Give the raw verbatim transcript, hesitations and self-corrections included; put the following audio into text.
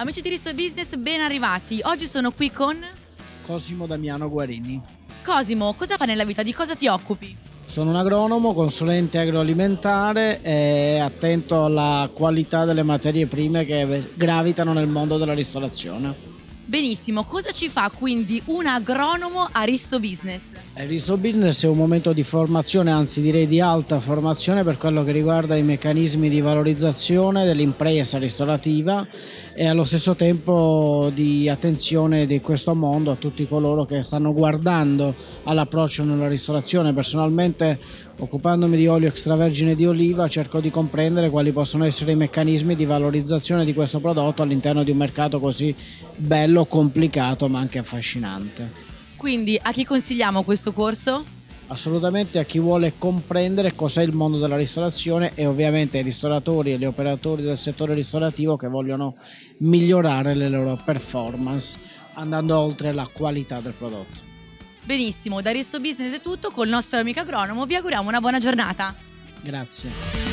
Amici di RistoBusiness, ben arrivati. Oggi sono qui con Cosimo Damiano Guarini. Cosimo, cosa fai nella vita? Di cosa ti occupi? Sono un agronomo, consulente agroalimentare e attento alla qualità delle materie prime che gravitano nel mondo della ristorazione. Benissimo, cosa ci fa quindi un agronomo a RistoBusiness? RistoBusiness è un momento di formazione, anzi direi di alta formazione per quello che riguarda i meccanismi di valorizzazione dell'impresa ristorativa e allo stesso tempo di attenzione di questo mondo a tutti coloro che stanno guardando all'approccio nella ristorazione. Personalmente, occupandomi di olio extravergine di oliva, cerco di comprendere quali possono essere i meccanismi di valorizzazione di questo prodotto all'interno di un mercato così bello, complicato ma anche affascinante. Quindi a chi consigliamo questo corso? Assolutamente a chi vuole comprendere cos'è il mondo della ristorazione e ovviamente ai ristoratori e gli operatori del settore ristorativo che vogliono migliorare le loro performance andando oltre la qualità del prodotto. Benissimo, da RistoBusiness è tutto, col nostro amico agronomo vi auguriamo una buona giornata. Grazie.